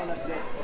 all of that.